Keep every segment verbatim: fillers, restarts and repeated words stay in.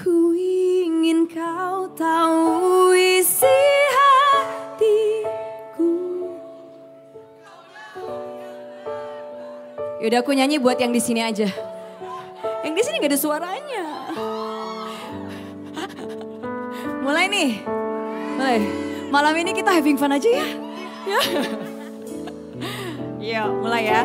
Ku ingin kau tahu isi hatiku. Yaudah, aku nyanyi buat yang di sini aja. Yang di sini gak ada suaranya. Mulai nih. Mulai. Malam ini kita having fun aja ya. Ya. Iya, mulai ya.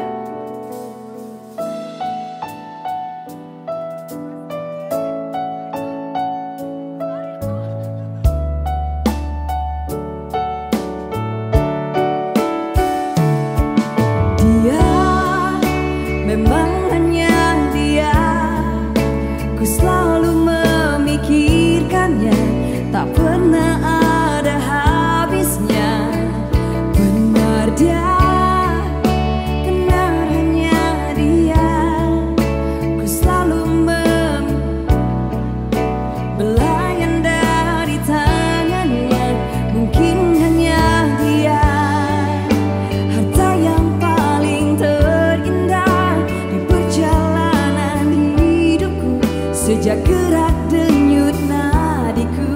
Sejak gerak denyut nadiku,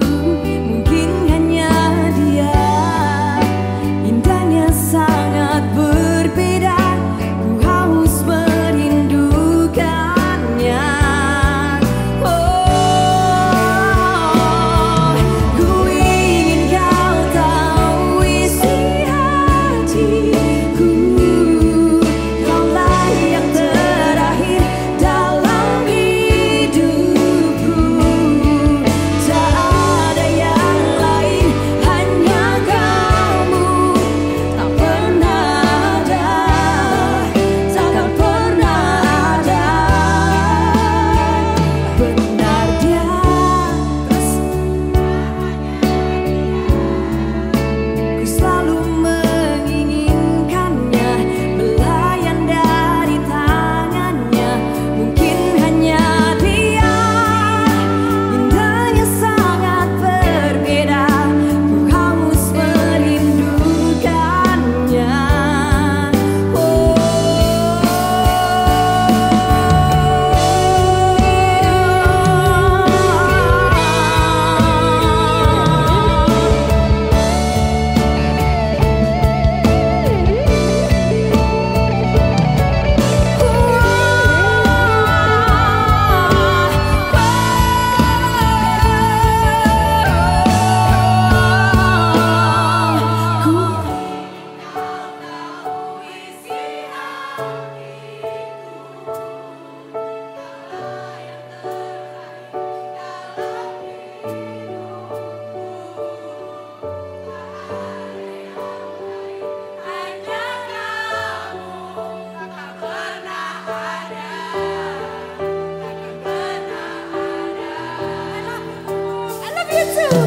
mungkin hanya dia. Indahnya sangat berbeda, ku haus merindukannya. Oh, ku ingin kau tahu isi hatiku. Kaulah yang terakhir dalam hidup. You too.